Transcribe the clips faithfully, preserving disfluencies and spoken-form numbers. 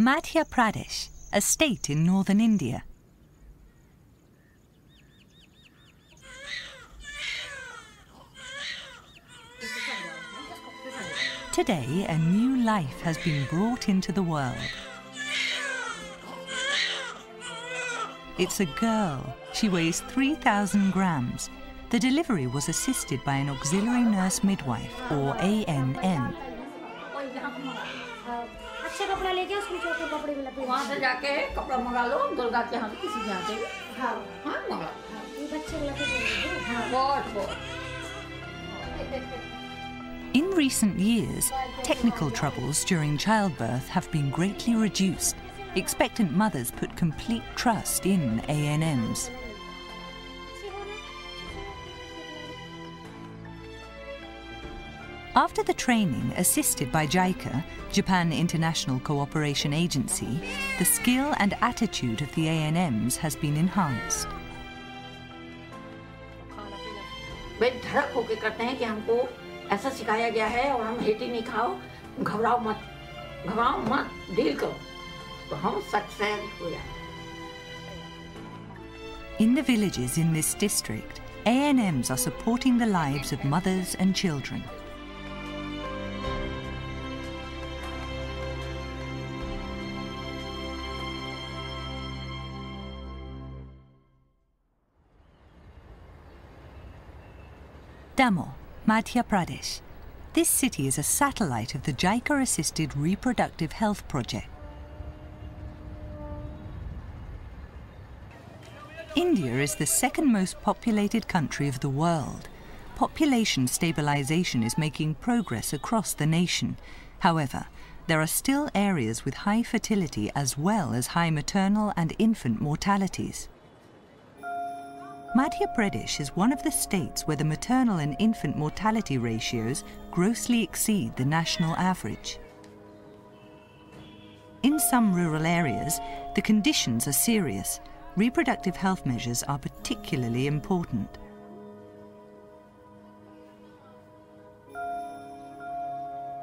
Madhya Pradesh, a state in northern India. Today, a new life has been brought into the world. It's a girl. She weighs three thousand grams. The delivery was assisted by an auxiliary nurse midwife, or A N M. In recent years, technical troubles during childbirth have been greatly reduced. Expectant mothers put complete trust in A N Ms. After the training, assisted by JICA, Japan International Cooperation Agency, the skill and attitude of the A N Ms has been enhanced. In the villages in this district, A N Ms are supporting the lives of mothers and children. Damoh, Madhya Pradesh. This city is a satellite of the JICA-assisted reproductive health project. India is the second most populated country of the world. Population stabilization is making progress across the nation. However, there are still areas with high fertility as well as high maternal and infant mortalities. Madhya Pradesh is one of the states where the maternal and infant mortality ratios grossly exceed the national average. In some rural areas, the conditions are serious. Reproductive health measures are particularly important.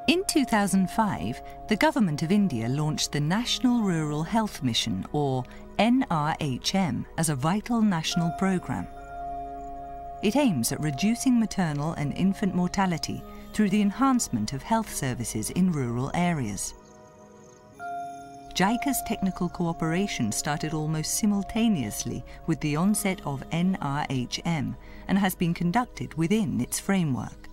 In two thousand five, the Government of India launched the National Rural Health Mission, or N R H M, as a vital national programme. It aims at reducing maternal and infant mortality through the enhancement of health services in rural areas. JICA's technical cooperation started almost simultaneously with the onset of N R H M and has been conducted within its framework.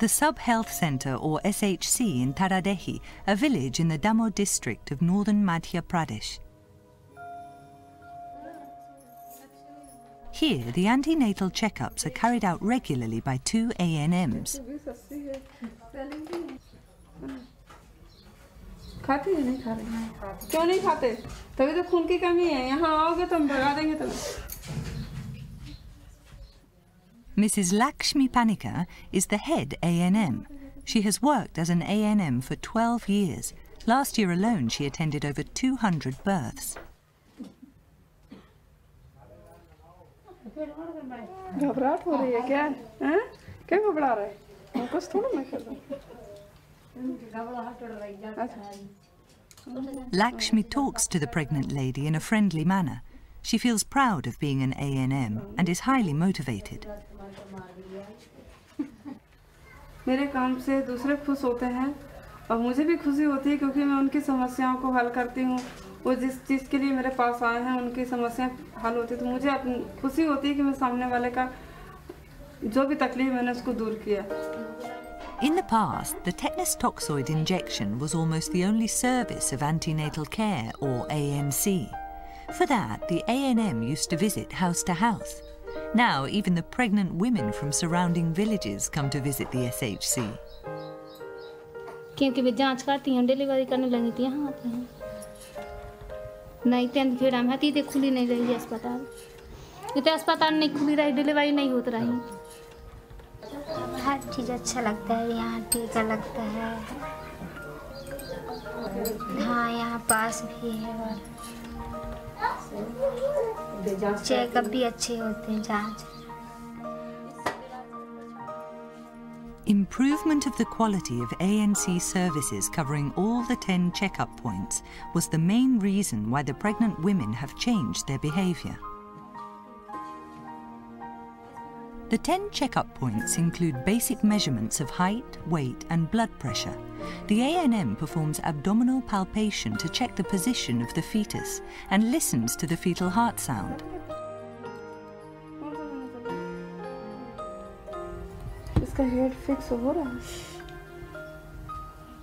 The Sub Health Centre, or S H C, in Taradehi, a village in the Damoh district of northern Madhya Pradesh. Here, the antenatal checkups are carried out regularly by two A N Ms. Missus Lakshmi Panika is the head A N M. She has worked as an A N M for twelve years. Last year alone, she attended over two hundred births. Lakshmi talks to the pregnant lady in a friendly manner. She feels proud of being an A N M and is highly motivated. In the past, the tetanus toxoid injection was almost the only service of antenatal care, or A N C. For that, the A N M used to visit house to house. Now, even the pregnant women from surrounding villages come to visit the S H C. हर चीज़ अच्छा लगता है यहाँ टीका लगता है हाँ यहाँ पास भी है और चेकअप भी अच्छे होते हैं जांच Improvement of the quality of A N C services covering all the ten checkup points was the main reason why the pregnant women have changed their behaviour. The ten checkup points include basic measurements of height, weight and blood pressure. The A N M performs abdominal palpation to check the position of the fetus and listens to the fetal heart sound. इसका head fix हो रहा है।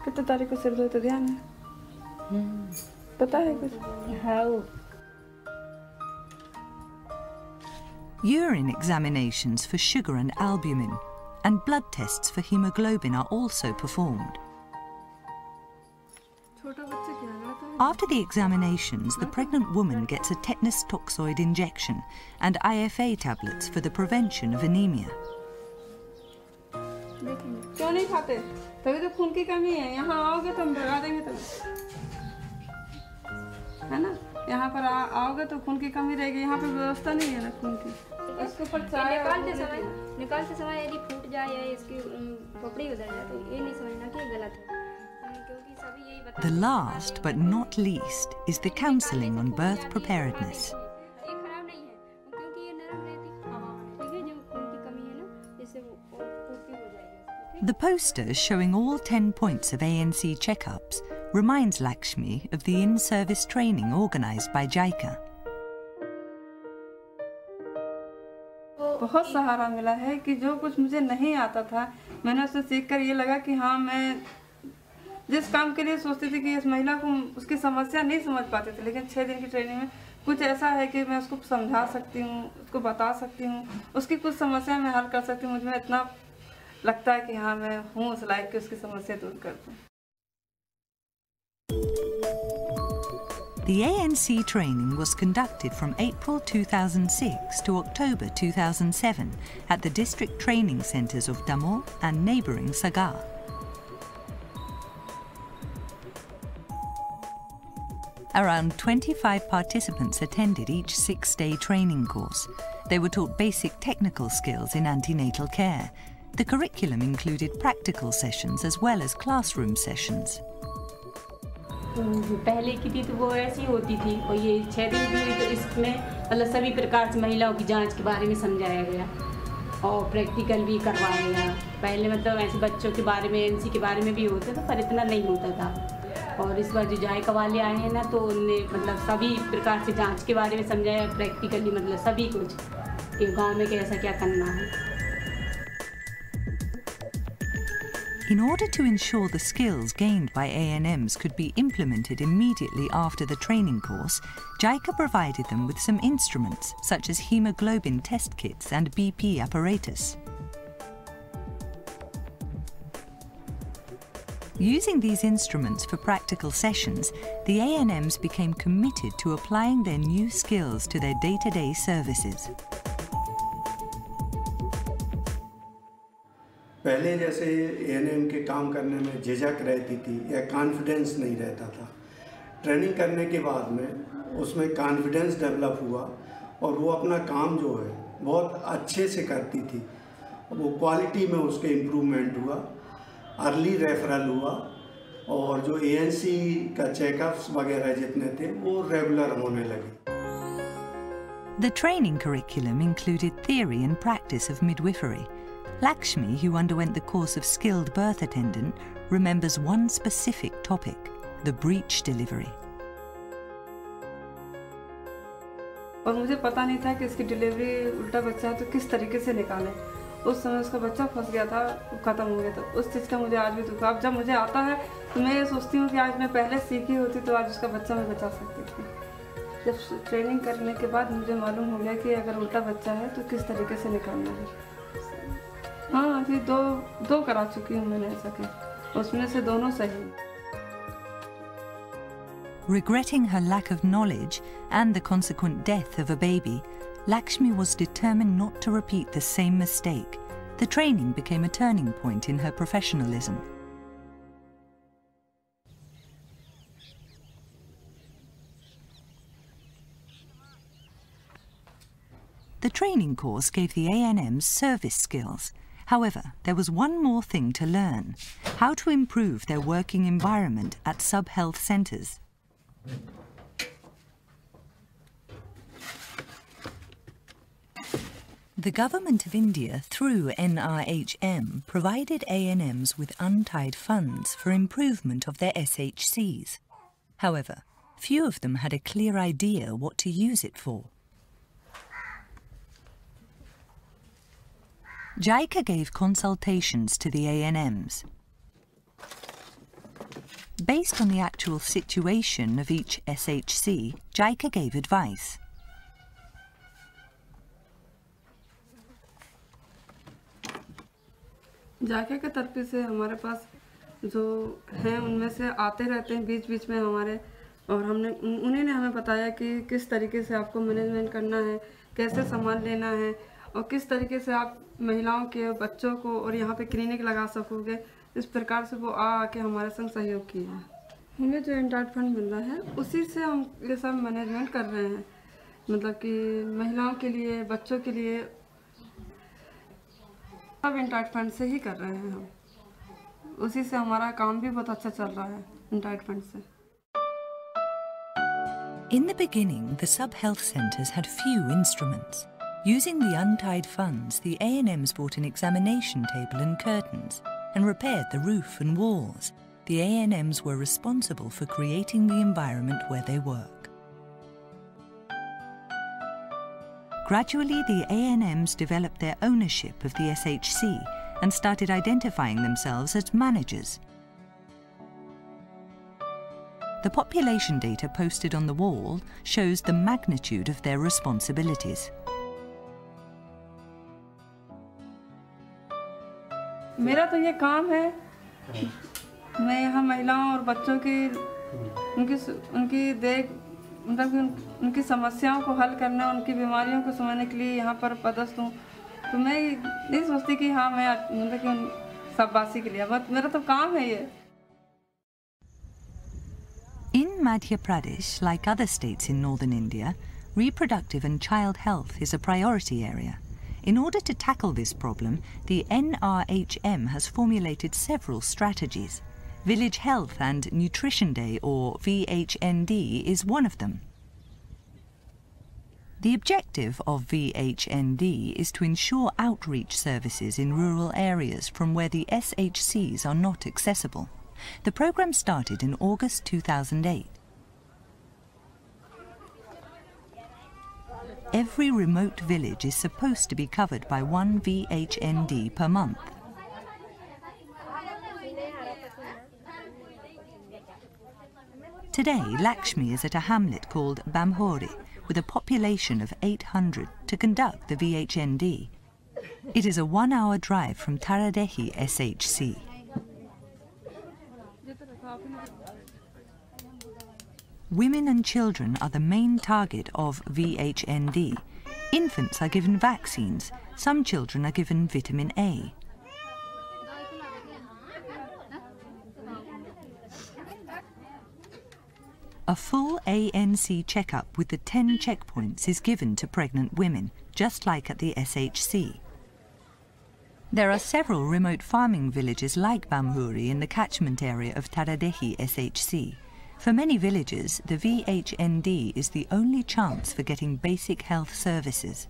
कितने तारीख को सिर दर्द ध्यान है? पता है कुछ? हाँ। Urine examinations for sugar and albumin and blood tests for hemoglobin are also performed. After the examinations, the pregnant woman gets a tetanus toxoid injection and I F A tablets for the prevention of anemia. The last but not least is the counselling on birth preparedness. The poster showing all ten points of A N C checkups reminds Lakshmi of the in-service training organised by JICA. बहुत सहारा मिला है कि जो कुछ मुझे नहीं आता था, मैंने उससे सीखकर ये लगा कि हाँ मैं जिस काम के लिए सोचती थी कि इस महिला को उसकी समस्या नहीं समझ पाते थे, लेकिन छह दिन की ट्रेनिंग में कुछ ऐसा है कि मैं उसको समझा सकती हूँ, उसको बता सकती हूँ, उसकी कुछ समस्या मैं हल कर सकती हूँ, मुझे में इतना लगता है कि हाँ मैं हूँ उस लायक कि उसकी समस्या दूर कर दूँ. The A N C training was conducted from April two thousand six to October two thousand seven at the district training centres of Damoh and neighbouring Sagar. Around twenty-five participants attended each six-day training course. They were taught basic technical skills in antenatal care. The curriculum included practical sessions as well as classroom sessions. पहले की थी तो वो ऐसी होती थी और ये छह दिन हुई तो इसमें मतलब सभी प्रकार से महिलाओं की जांच के बारे में समझाया गया और प्रैक्टिकल भी करवाया गया. पहले मतलब ऐसे बच्चों के बारे में एनसी के बारे में भी होता था पर इतना नहीं होता था और इस बार जो जायका वाले आए हैं ना तो उनने मतलब सभी प्रकार से जाँच के बारे में समझाया प्रैक्टिकली मतलब सभी कुछ कि गाँव में कैसा क्या करना है. In order to ensure the skills gained by A N Ms could be implemented immediately after the training course, JICA provided them with some instruments such as hemoglobin test kits and B P apparatus. Using these instruments for practical sessions, the A N Ms became committed to applying their new skills to their day-to-day services. पहले जैसे ANM के काम करने में झिझक रहती थी या कॉन्फिडेंस नहीं रहता था. ट्रेनिंग करने के बाद में उसमें कॉन्फिडेंस डेवलप हुआ और वो अपना काम जो है बहुत अच्छे से करती थी. वो क्वालिटी में उसके इम्प्रूवमेंट हुआ, अर्ली रेफरल हुआ और जो एएनसी का चेकअप्स वगैरह जितने थे वो रेगुलर होने लगे. The training curriculum included theory and practice of midwifery. Lakshmi, who underwent the course of skilled birth attendant, remembers one specific topic, the breech delivery. और मुझे पता नहीं था कि इसकी डिलीवरी उल्टा बच्चा तो किस तरीके से निकाले. उस समय उसका बच्चा फंस गया था, खत्म हो गया था. उस चीज का मुझे आज भी दुख है. अब जब मुझे आता है तो मैं ये सोचती हूँ कि आज मैं पहले सीखी होती तो आज उसका बच्चा मैं बचा सकती थी. जब ट्रेनिंग करने के बाद मुझे मालूम हो गया कि अगर उल्टा बच्चा है तो किस तरीके से निकालना है. हाँ अभी दो दो करा चुकी हूँ मैंने ऐसा कि उसमें से दोनों सही. Regretting her lack of knowledge and the consequent death of a baby, Lakshmi was determined not to repeat the same mistake. The training became a turning point in her professionalism. The training course gave the A N Ms service skills. However, there was one more thing to learn: how to improve their working environment at sub health centres. The Government of India, through N R H M, provided A and Ms with untied funds for improvement of their S H Cs. However, few of them had a clear idea what to use it for. JICA gave consultations to the A and Ms. Based on the actual situation of each S H C, JICA gave advice. जाके के तरफ से हमारे पास जो हैं उनमें से आते रहते हैं बीच बीच में हमारे, और हमने उन्हीं ने हमें बताया कि किस तरीके से आपको मैनेजमेंट करना है, कैसे सामान लेना है और किस तरीके से आप महिलाओं के बच्चों को और यहाँ पे क्लिनिक लगा सकोगे। इस प्रकार से वो आ आके हमारे संग सहयोग किया है। हमें जो एंटायर फंड मिल रहा है उसी से हम ये सब मैनेजमेंट कर रहे हैं, मतलब कि महिलाओं के लिए, बच्चों के लिए, सब एंटायर फंड से ही कर रहे हैं हम। उसी से हमारा काम भी बहुत अच्छा चल रहा है, एंटायर फंड से। In the beginning, the sub-health centres had few instruments. Using the untied funds, the A and Ms bought an examination table and curtains and repaired the roof and walls. The A and Ms were responsible for creating the environment where they work. Gradually, the A and Ms developed their ownership of the S H C and started identifying themselves as managers. The population data posted on the wall shows the magnitude of their responsibilities. मेरा तो ये काम है, मैं यहाँ महिलाओं और बच्चों की उनकी उनकी देख मतलब उनकी समस्याओं को हल करना, उनकी बीमारियों को समझने के लिए यहाँ पर पदस्थ हूँ। तो मैं नहीं सोचती कि हाँ मैं मतलब कि उन सब बासी के लिए, बट मेरा तो काम है ये। In Madhya Pradesh, like other states in northern India, reproductive and child health is a priority area. In order to tackle this problem, the N R H M has formulated several strategies. Village Health and Nutrition Day, or V H N D, is one of them. The objective of V H N D is to ensure outreach services in rural areas from where the S H Cs are not accessible. The programme started in August two thousand eight. Every remote village is supposed to be covered by one V H N D per month. Today, Lakshmi is at a hamlet called Bamhori with a population of eight hundred to conduct the V H N D. It is a one-hour drive from Taradehi S H C. Women and children are the main target of V H N D. Infants are given vaccines. Some children are given vitamin A. A full A N C checkup with the ten checkpoints is given to pregnant women, just like at the S H C. There are several remote farming villages like Bamhori in the catchment area of Taradehi S H C. For many villages, the V H N D is the only chance for getting basic health services.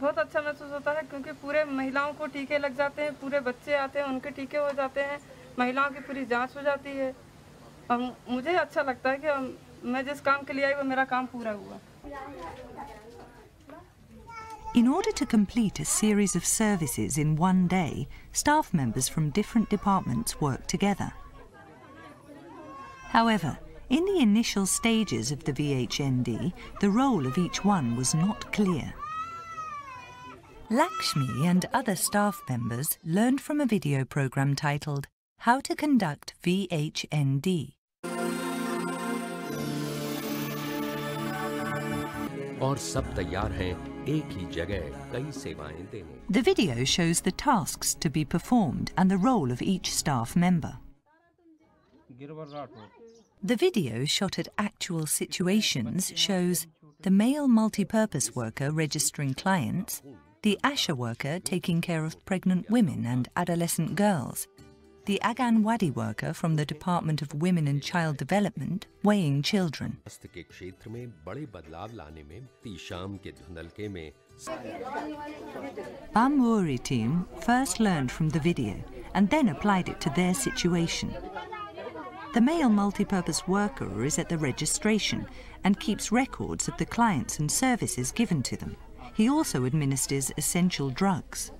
बहुत अच्छा महसूस होता है क्योंकि पूरे महिलाओं को टीके लग जाते हैं, पूरे बच्चे आते हैं, उनके टीके हो जाते हैं, महिलाओं की पूरी जांच हो जाती है। और मुझे अच्छा लगता है कि मैं जिस काम के लिए आई वो मेरा काम पूरा हुआ। In order to complete a series of services in one day, staff members from different departments work together. However, in the initial stages of the V H N D, the role of each one was not clear. Lakshmi and other staff members learned from a video program titled How to Conduct V H N D. The video shows the tasks to be performed and the role of each staff member. The video, shot at actual situations, shows the male multi-purpose worker registering clients, the ASHA worker taking care of pregnant women and adolescent girls, the Anganwadi worker from the Department of Women and Child Development weighing children. Bamhori team first learned from the video and then applied it to their situation. The male multipurpose worker is at the registration and keeps records of the clients and services given to them. He also administers essential drugs.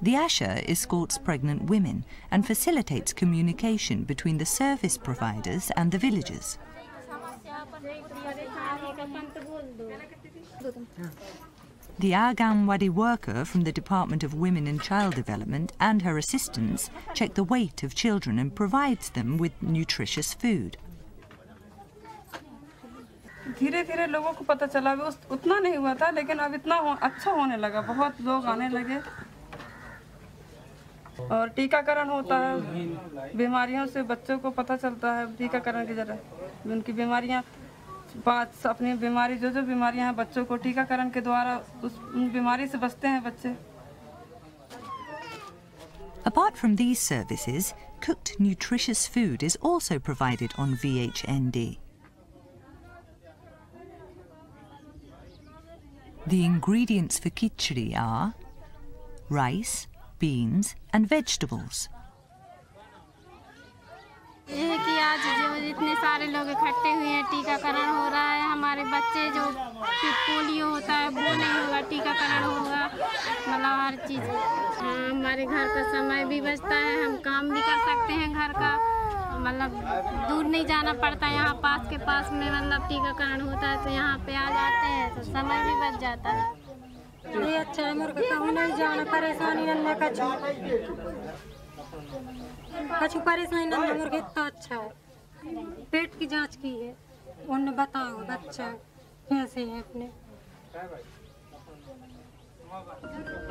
The ASHA escorts pregnant women and facilitates communication between the service providers and the villagers. The Anganwadi worker from the Department of Women and Child Development and her assistants check the weight of children and provides them with nutritious food. और टीकाकरण होता है बीमारियों से बच्चों को पता चलता है टीकाकरण की जरा उनकी बीमारियां पांच अपनी बीमारी जो जो बीमारियां हैं बच्चों को टीकाकरण के द्वारा उस बीमारी से बचते हैं बच्चे. Apart from these services, cooked nutritious food is also provided on V H N D. The ingredients for khichdi are rice, beans and vegetables.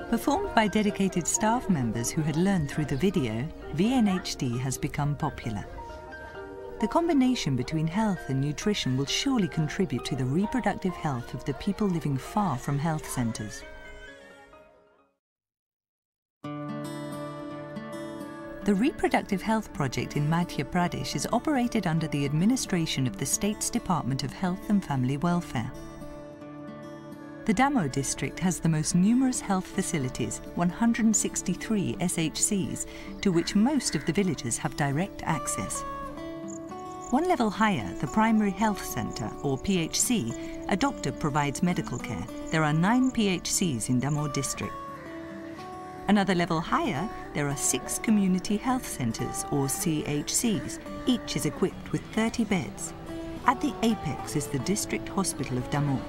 Performed by dedicated staff members who had learned through the video, V N H D has become popular. The combination between health and nutrition will surely contribute to the reproductive health of the people living far from health centres. The Reproductive Health Project in Madhya Pradesh is operated under the administration of the state's Department of Health and Family Welfare. The Damoh district has the most numerous health facilities, one hundred sixty-three S H Cs, to which most of the villagers have direct access. One level higher, the Primary Health Centre, or P H C, a doctor provides medical care. There are nine P H Cs in Damoh district. Another level higher, there are six Community Health Centres, or C H Cs. Each is equipped with thirty beds. At the apex is the district hospital of Damoh.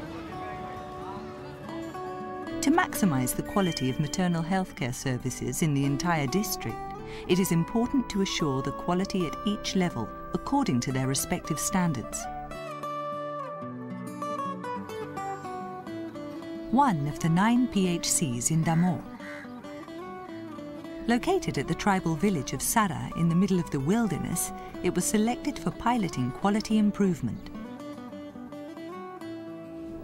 To maximise the quality of maternal healthcare services in the entire district, it is important to assure the quality at each level according to their respective standards. One of the nine P H Cs in Damoh. Located at the tribal village of Sara in the middle of the wilderness, it was selected for piloting quality improvement.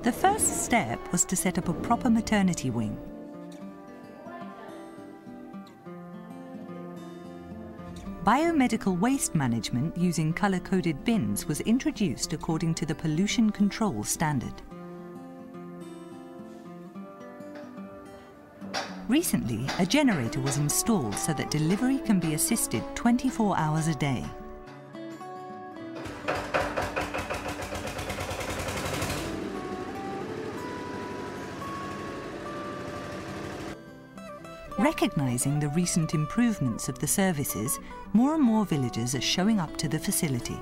The first step was to set up a proper maternity wing. Biomedical waste management using colour-coded bins was introduced according to the pollution control standard. Recently, a generator was installed so that delivery can be assisted twenty-four hours a day. Recognising the recent improvements of the services, more and more villagers are showing up to the facility.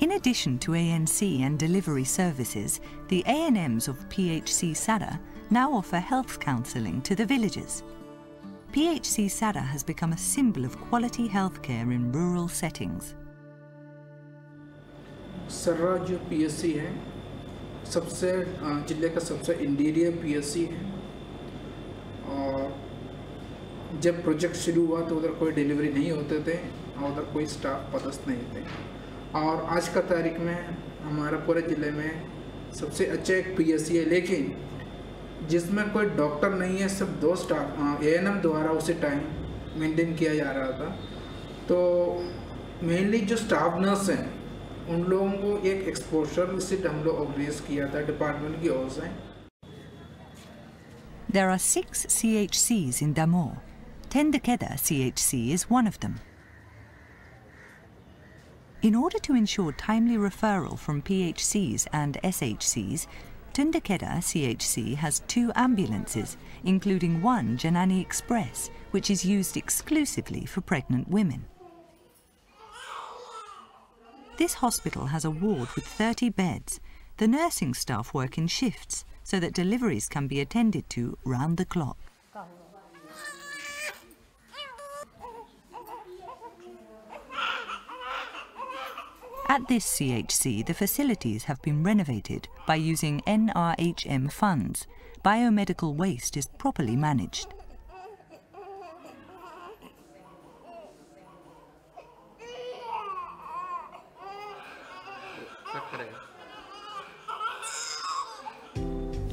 In addition to A N C and delivery services, the A N Ms of P H C Sara now offer health counselling to the villagers. P H C Sara has become a symbol of quality healthcare in rural settings. Sara जो P H C है, सबसे जिले का सबसे interior P H C है, और जब project शुरू हुआ तो उधर कोई डिलीवरी नहीं होते थे, उधर कोई स्टाफ पदस्थ नहीं थे, और आज का तारीख में हमारा पूरे जिले में सबसे अच्छा एक P H C है, लेकिन जिसमें कोई डॉक्टर नहीं है, सब दो स्टाफ A N M द्वारा उसे टाइम मेंटेन किया जा रहा था। तो मेनली जो स्टाफ नर्स हैं उन लोगों को एक एक्सपोजर विजिट हम लोग ऑर्गेनाइज किया था डिपार्टमेंट की ओर से। There are six C H Cs in Damoh. Tendukheda C H C is one of them. In order to ensure timely referral from P H Cs and S H Cs, Tendukheda C H C has two ambulances, including one Janani Express, which is used exclusively for pregnant women. This hospital has a ward with thirty beds. The nursing staff work in shifts so that deliveries can be attended to round the clock. At this C H C, the facilities have been renovated by using N R H M funds. Biomedical waste is properly managed.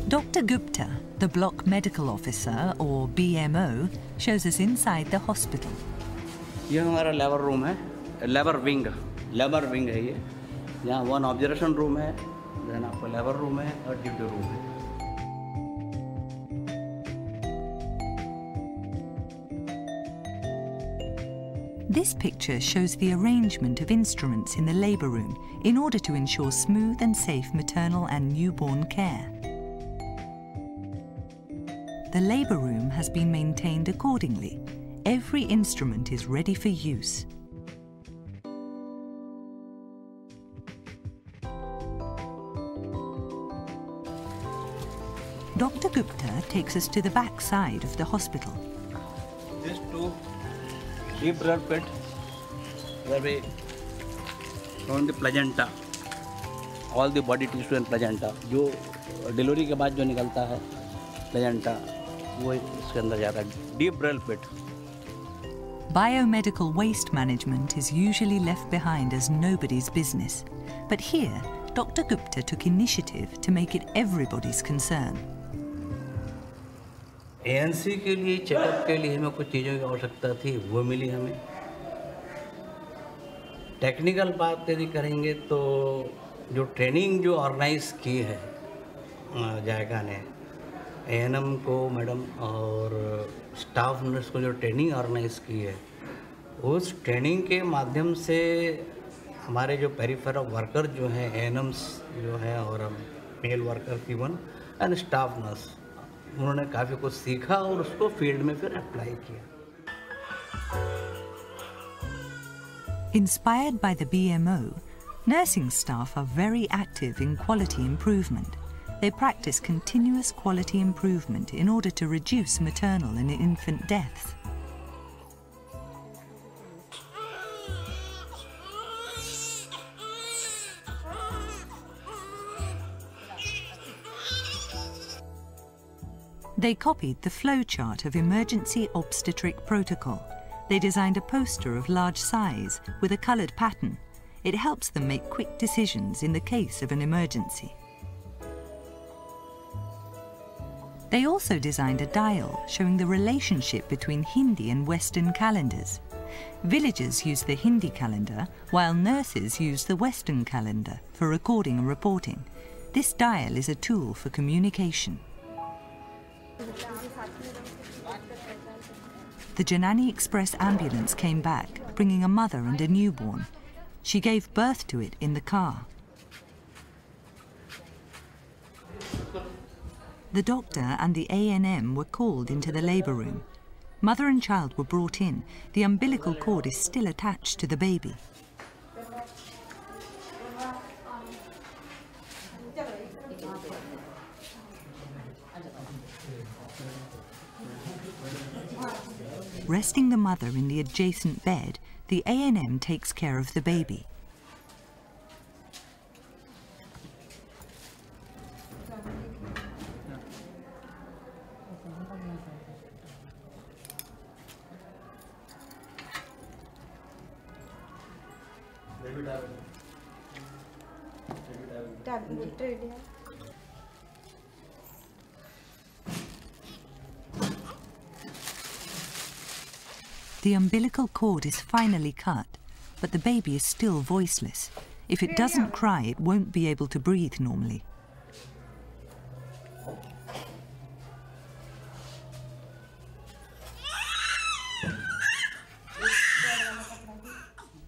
Doctor Gupta, the Block Medical Officer, or B M O, shows us inside the hospital. This is our labor room, labor wing. Labour wing है ये, यहाँ one observation room है, then आपका labour room है और duty room है। This picture shows the arrangement of instruments in the labour room in order to ensure smooth and safe maternal and newborn care. The labour room has been maintained accordingly. Every instrument is ready for use. Doctor Gupta takes us to the back side of the hospital. These two deep blood pits where we found the placenta, all the body tissue and placenta. जो delivery के बाद जो निकलता है placenta, वो इसके अंदर जाता है. Deep blood pit. Biomedical waste management is usually left behind as nobody's business, but here Doctor Gupta took initiative to make it everybody's concern. A N C के लिए चेकअप के लिए हमें कुछ चीज़ों की आवश्यकता थी, वो मिली हमें। टेक्निकल बात यदि करेंगे तो जो ट्रेनिंग जो ऑर्गेनाइज की है जायका ने, A N M को मैडम और स्टाफ नर्स को जो ट्रेनिंग ऑर्गेनाइज की है, उस ट्रेनिंग के माध्यम से हमारे जो पेरिफेरल वर्कर जो हैं, A N Ms जो हैं और male worker even and staff nurse, उन्होंने काफ़ी कुछ सीखा और उसको फील्ड में फिर अप्लाई किया. Inspired by the B M O, nursing staff are very active in quality improvement. They practice continuous quality improvement in order to reduce maternal and infant deaths. They copied the flowchart of emergency obstetric protocol. They designed a poster of large size with a coloured pattern. It helps them make quick decisions in the case of an emergency. They also designed a dial showing the relationship between Hindi and Western calendars. Villagers use the Hindi calendar, while nurses use the Western calendar for recording and reporting. This dial is a tool for communication. The Janani Express ambulance came back, bringing a mother and a newborn. She gave birth to it in the car. The doctor and the A N M were called into the labour room. Mother and child were brought in. The umbilical cord is still attached to the baby. Resting the mother in the adjacent bed, the A and M takes care of the baby. The umbilical cord is finally cut, but the baby is still voiceless. If it doesn't cry, it won't be able to breathe normally.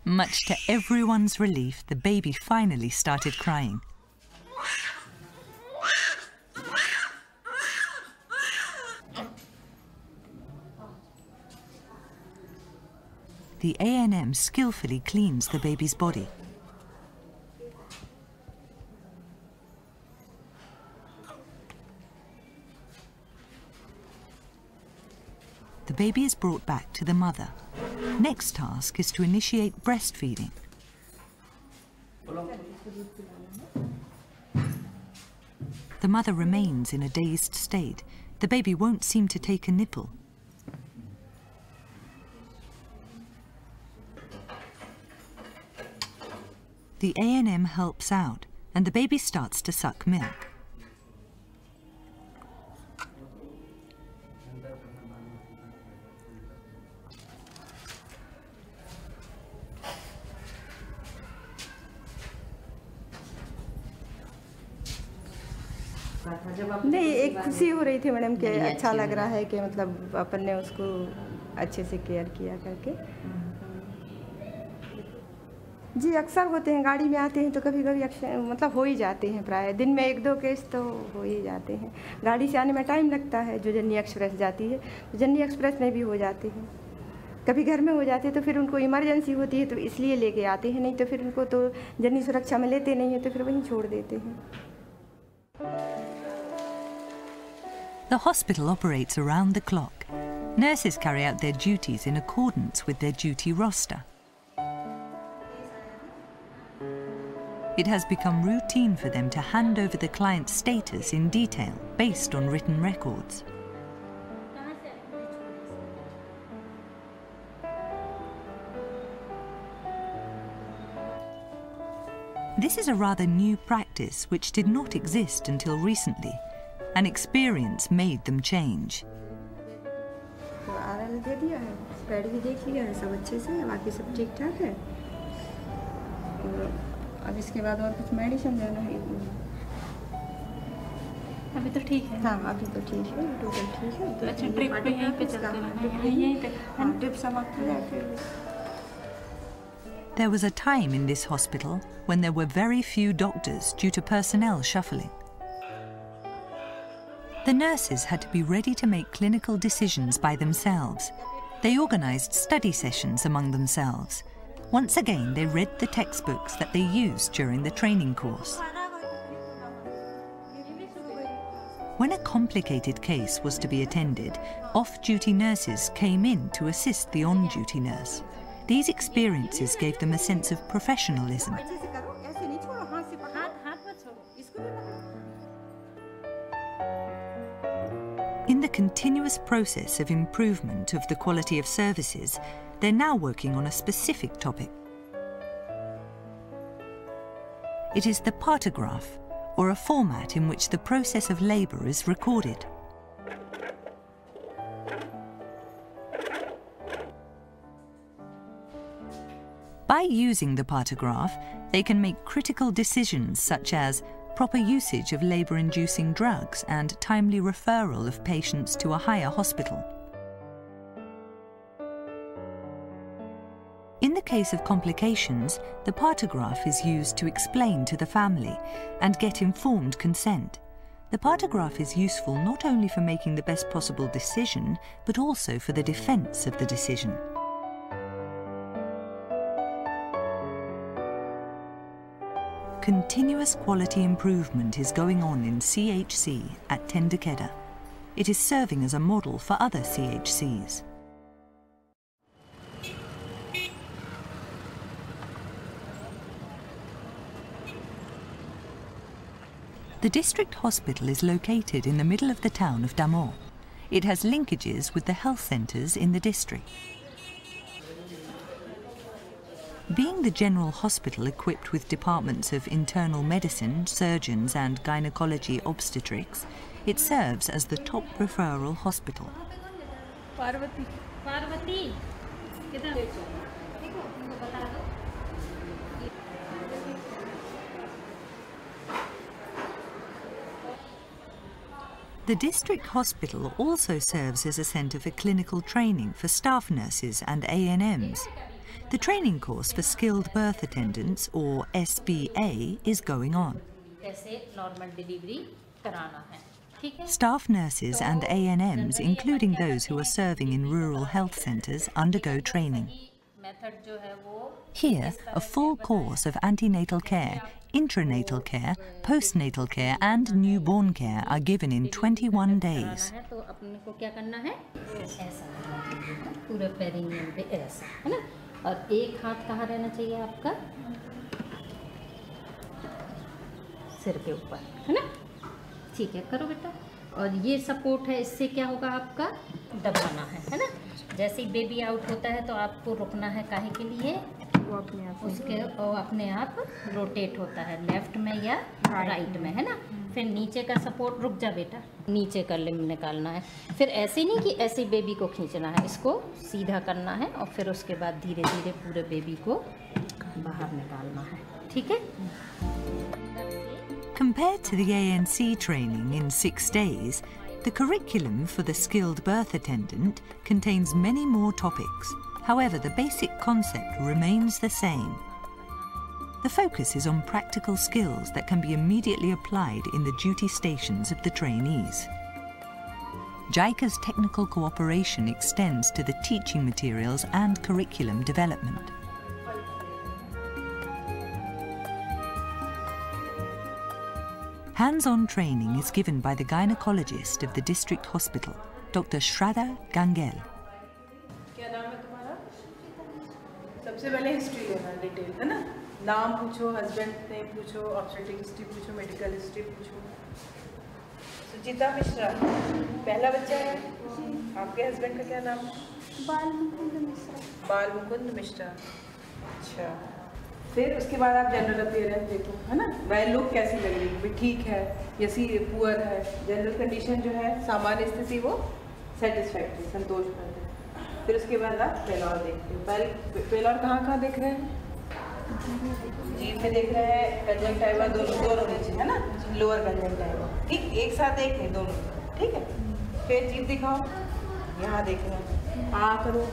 Much to everyone's relief, the baby finally started crying. The A and M skillfully cleans the baby's body. The baby is brought back to the mother. Next task is to initiate breastfeeding. The mother remains in a dazed state. The baby won't seem to take a nipple. The A and M helps out, and the baby starts to suck milk. नहीं एक खुशी हो रही थी madam कि अच्छा लग रहा है कि मतलब अपन ने उसको अच्छे से केयर किया करके जी अक्सर होते हैं गाड़ी में आते हैं तो कभी कभी मतलब हो ही जाते हैं प्राय दिन में एक दो केस तो हो ही जाते हैं गाड़ी से आने में टाइम लगता है जो जननी एक्सप्रेस जाती है जननी एक्सप्रेस में भी हो जाते हैं कभी घर में हो जाते हैं तो फिर उनको इमरजेंसी होती है तो इसलिए लेके आते हैं नहीं तो फिर उनको तो जननी सुरक्षा में लेते नहीं हैं तो फिर वहीं छोड़ देते हैं The hospital operates around the clock. Nurses carry out their duties in accordance with their duty roster. It has become routine for them to hand over the client's status in detail based on written records. This is a rather new practice which did not exist until recently. An experience made them change. There was a time in this hospital when there were very few doctors due to personnel shuffling. The nurses had to be ready to make clinical decisions by themselves. They organised study sessions among themselves. Once again, they read the textbooks that they used during the training course. When a complicated case was to be attended, off-duty nurses came in to assist the on-duty nurse. These experiences gave them a sense of professionalism. In the continuous process of improvement of the quality of services, they're now working on a specific topic. It is the partograph, or a format in which the process of labour is recorded. By using the partograph, they can make critical decisions such as proper usage of labour-inducing drugs and timely referral of patients to a higher hospital. In the case of complications, the partograph is used to explain to the family and get informed consent. The partograph is useful not only for making the best possible decision, but also for the defence of the decision. Continuous quality improvement is going on in C H C at Tendukheda. It is serving as a model for other C H Cs. The district hospital is located in the middle of the town of Damoh. It has linkages with the health centres in the district. Being the general hospital equipped with departments of internal medicine, surgeons and gynaecology obstetrics, it serves as the top referral hospital. The district hospital also serves as a centre for clinical training for staff nurses and A and Ms. The training course for skilled birth attendants, or S B A, is going on. Staff nurses and A and Ms, including those who are serving in rural health centres, undergo training. Here, a full course of antenatal care, intranatal care, postnatal care and newborn care are given in twenty-one days. Compared to the A N C training in six days, the curriculum for the skilled birth attendant contains many more topics. However, the basic concept remains the same. The focus is on practical skills that can be immediately applied in the duty stations of the trainees. JICA's technical cooperation extends to the teaching materials and curriculum development. Hands-on training is given by the gynecologist of the district hospital, Doctor Shraddha Gangel. फिर उसके बाद आप general appearance देखो, है ना, वह लोग कैसी लग रही है, ठीक है या सी पुअर है, जनरल कंडीशन जो है सामान्य स्थिति वो सेटिस्फैक्ट्री, संतोषजनक है। फिर उसके बाद आप पेलॉर देखते हो, पहले पेलॉर कहाँ कहाँ देख रहे हैं, जीभ में देख रहे हैं, कंजंक्टिवा दोनों दोनों नीचे, है ना, लोअर कंजंक्टिवा, ठीक, एक साथ देख रहे दोनों, ठीक है। फिर जीभ दिखाओ, यहाँ देख रहे हैं, हाँ करो,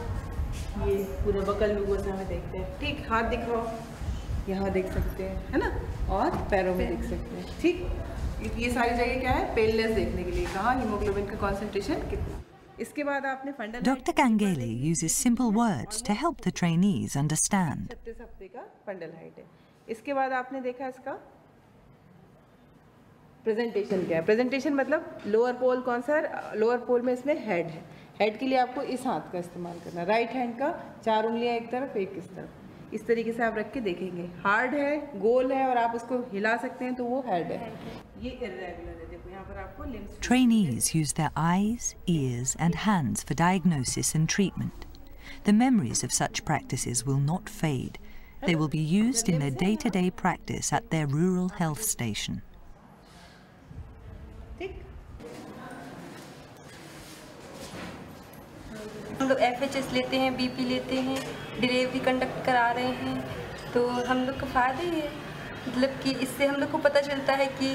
ये पूरा बकल लूगों से हमें देखते हैं, ठीक, हाथ दिखाओ, यहाँ देख सकते हैं, है ना, और पैरों में देख सकते हैं, ठीक। ये सारी जगह क्या है, पेलनेस देखने के लिए, कहाँ हीमोग्लोबिन का कॉन्सेंट्रेशन कितना। इसके बाद आपने फंडा doctor Gangeli uses simple words to help the trainees understand. छत्तीस हफ्ते का फंडल हाइट है। इसके बाद आपने देखा इसका प्रेजेंटेशन क्या है। प्रेजेंटेशन मतलब लोअर पोल कौन सा है, लोअर पोल में इसमें हेड है। हेड के लिए आपको इस हाथ का इस्तेमाल करना, राइट हैंड का, चार उंगलियाँ एक तरफ एक इस तरफ, इस तरीके से आप रख के देखेंगे। हार्ड है, गोल है और आप उसको हिला सकते हैं तो वो हेड है। ये इरेगुलर है, देखो यहाँ पर आपको limbs. Trainees use their eyes, ears and hands for diagnosis and treatment. The memories of such practices will not fade. They will be used in their day-to-day practice at their rural health station. हम लोग F H S लेते हैं, B P लेते हैं, delivery conduct करा रहे हैं, तो हम लोग का फ़ायदा ही है, मतलब कि इससे हम लोग को पता चलता है कि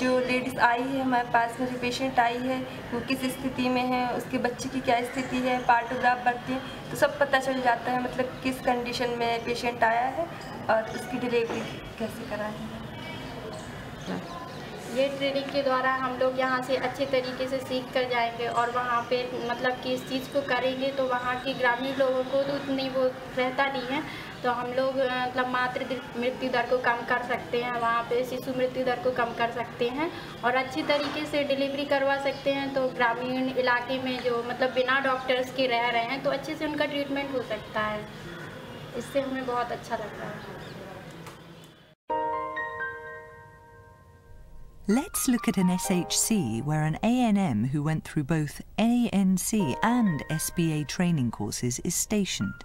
जो लेडीज़ आई है हमारे पास में, जो पेशेंट आई है वो किस स्थिति में है, उसके बच्चे की क्या स्थिति है, पार्टोग्राफ बढ़ती है तो सब पता चल जाता है, मतलब किस कंडीशन में पेशेंट आया है और उसकी डिलीवरी कैसे करानी है। ये ट्रेनिंग के द्वारा हम लोग यहाँ से अच्छे तरीके से सीख कर जाएंगे और वहाँ पे मतलब कि इस चीज़ को करेंगे तो वहाँ के ग्रामीण लोगों को तो उतनी वो रहता नहीं है, तो हम लोग मतलब मातृ मृत्यु दर को कम कर सकते हैं, वहाँ पे शिशु मृत्यु दर को कम कर सकते हैं और अच्छे तरीके से डिलीवरी करवा सकते हैं। तो ग्रामीण इलाके में जो मतलब बिना डॉक्टर्स के रह रहे हैं तो अच्छे से उनका ट्रीटमेंट हो सकता है, इससे हमें बहुत अच्छा लगता है। Let's look at an S H C where an A N M who went through both A N C and S B A training courses is stationed.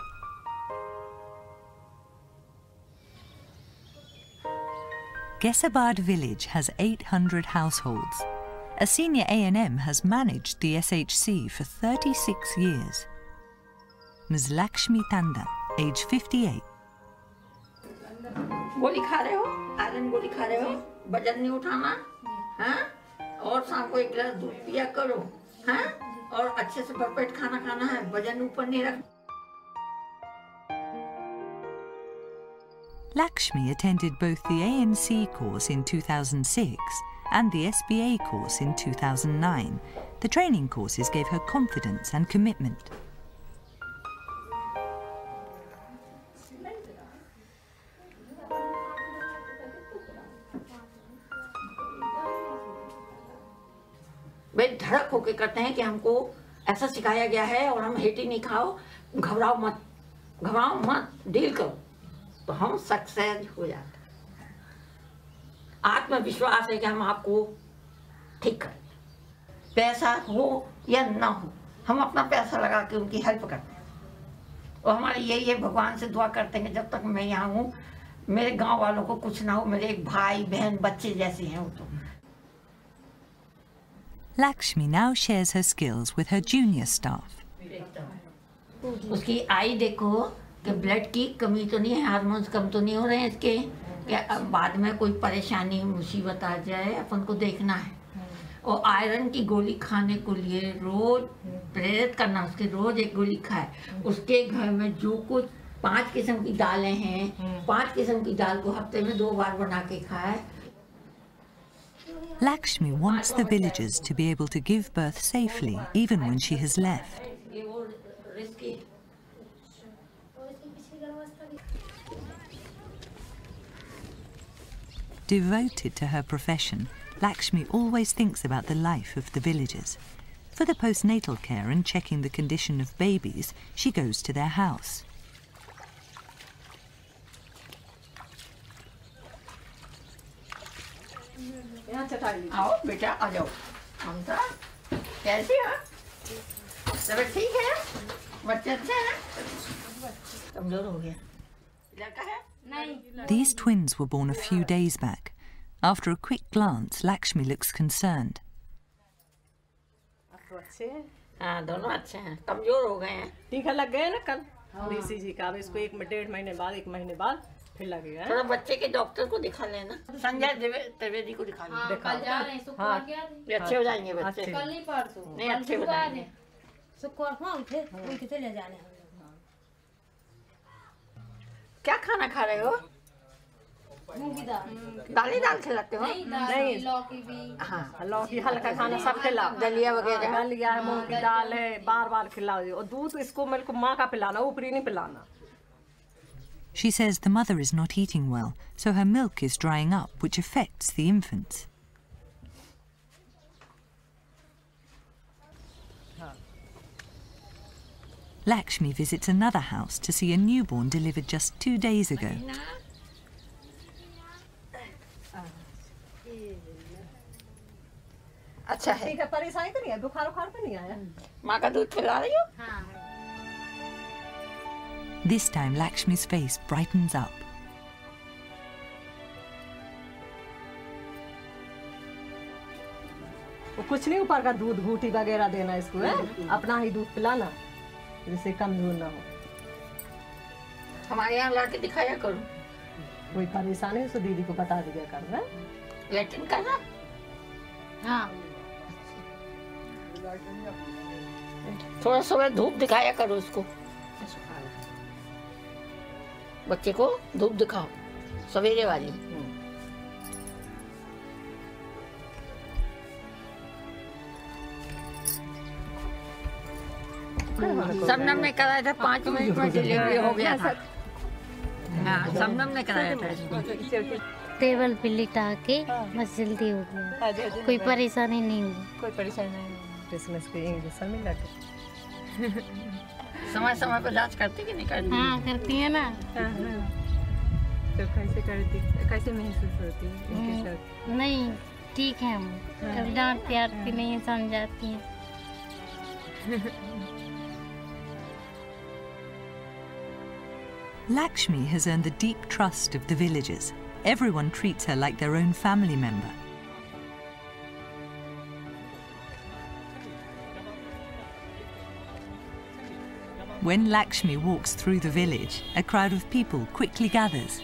Gesabad village has eight hundred households. A senior A N M has managed the S H C for thirty-six years. Miz Lakshmi Tanda, age fifty-eight. Lakshmi attended both the A N C course in two thousand six and the S B A course in two thousand nine. The training courses gave her confidence and commitment. धड़क होके करते हैं कि हमको ऐसा सिखाया गया है और हम हेटी नहीं खाओ, घबराओ मत, घबराओ मत, डील करो, तो हम सक्सेस हो जाते हैं। आत्मविश्वास है कि हम आपको ठीक करें। पैसा हो या ना हो, हम अपना पैसा लगा के उनकी हेल्प करते हैं। और हमारे ये ये भगवान से दुआ करते हैं कि जब तक मैं यहाँ हूँ, मेरे गांव वालों को कुछ ना हो, मेरे एक भाई बहन बच्चे जैसे हैं वो तो। Lakshmi now shares her skills with her junior staff. उसकी आई देखो कि ब्लड की कमी तो नहीं है, हार्मोन्स कम तो नहीं हो रहे हैं इसके, कि अब बाद में कोई परेशानी मुसीबत आ जाए अपन को देखना है। और आयरन की गोली खाने को लिए रोज प्रेरित करना, उसके रोज एक गोली खाए। उसके घर में जो कुछ पांच किस्म की दालें हैं, पांच किस्म की दाल को हफ्ते में दो बार बना के खाए। Lakshmi wants the villagers to be able to give birth safely, even when she has left. Devoted to her profession, Lakshmi always thinks about the life of the villagers. For the postnatal care and checking the condition of babies, she goes to their house. आओ बेटा आ जाओ, ममता कैसी हो? सब ठीक है? बच्चे अच्छे हैं? कमजोर हो गया? लड़का है? नहीं। These twins were born a few days back. After a quick glance, Lakshmi looks concerned. अच्छे हैं? हाँ दोनों अच्छे हैं। कमजोर हो गए हैं। टीका लग गया ना कल? डीसी जी का अब इसको एक डेढ़ महीने बाद, एक महीने बाद लगेगा। थोड़ा बच्चे के डॉक्टर को दिखा लेना, संजय त्रिवेदी को दिखा लेना। कल जा रहे हैं शुक्रवार के, अच्छे हो जाएंगे बच्चे। कल नहीं परसों, नहीं अच्छे हो जाएंगे। शुक्रवार को उठे, उनके चले जाने हैं। क्या खाना खा रहे हो? मूंग की दाल। दाल ही दाल खिलाते हो? नहीं, लौकी भी। हाँ, लौकी हल्का खाना सब खिलाओ, दलिया वगैरह। दलिया है, मूंग की दाल है, बार-बार खिलाओ। और दूध इसको मेरे को माँ का पिलाना, ऊपरी नहीं पिलाना। She says the mother is not eating well, so her milk is drying up, which affects the infants. Lakshmi visits another house to see a newborn delivered just two days ago. This time, Lakshmi's face brightens up. कुछ नहीं ऊपर का दूध घूटी वगैरह देना इसको है, अपना ही दूध पिलाना, जिससे कमजोर ना हो। हमारे यहाँ लाके दिखाया करो। कोई परेशानी है तो दीदी को बता दिया करना। लेटिन करना? हाँ। थोड़ा सुबह धूप दिखाया करो उसको। बच्चे को धूप दिखाओ, सवेरे वाली। समनम ने कराया था, पाँच मिनट में डिलीवरी हो गया था। हाँ, समनम ने कराया था। टेबल पे लिटा के बस जल्दी हो गया, कोई परेशानी नहीं हुई। कोई परेशानी नहीं। क्रिसमस पे इंजेक्शन मिला था। समय समय पर जांच करती कि नहीं करती? हाँ करती है ना। तो कैसे करती? कैसे महसूस होती है? नहीं ठीक है हम कभी डांट प्यार की नहीं समझाती हैं. Lakshmi has earned the deep trust of the villagers. Everyone treats her like their own family member. When Lakshmi walks through the village, a crowd of people quickly gathers.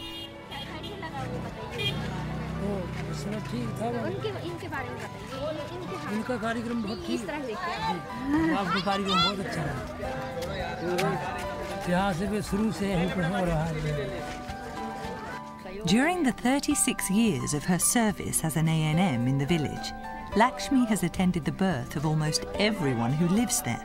During the thirty-six years of her service as an A N M in the village, Lakshmi has attended the birth of almost everyone who lives there.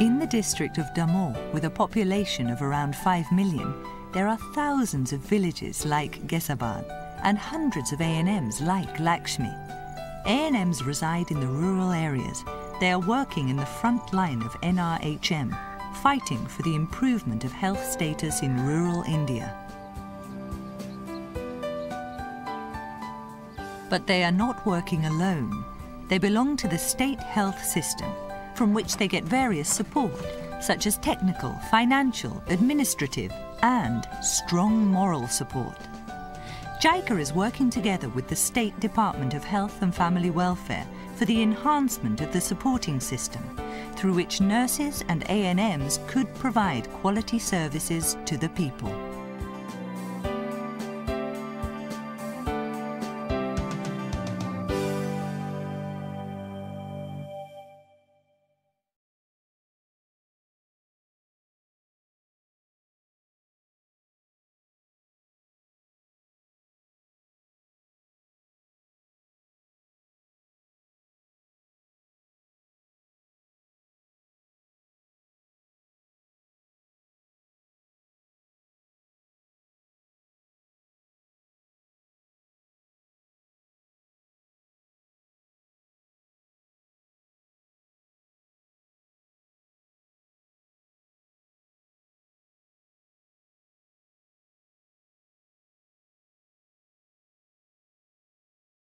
In the district of Damoh, with a population of around five million, there are thousands of villages like Gesabad and hundreds of A N Ms like Lakshmi. A N Ms reside in the rural areas. They are working in the front line of N R H M, fighting for the improvement of health status in rural India. But they are not working alone. They belong to the state health system, from which they get various support, such as technical, financial, administrative, and strong moral support. JICA is working together with the State Department of Health and Family Welfare for the enhancement of the supporting system, through which nurses and A N Ms could provide quality services to the people.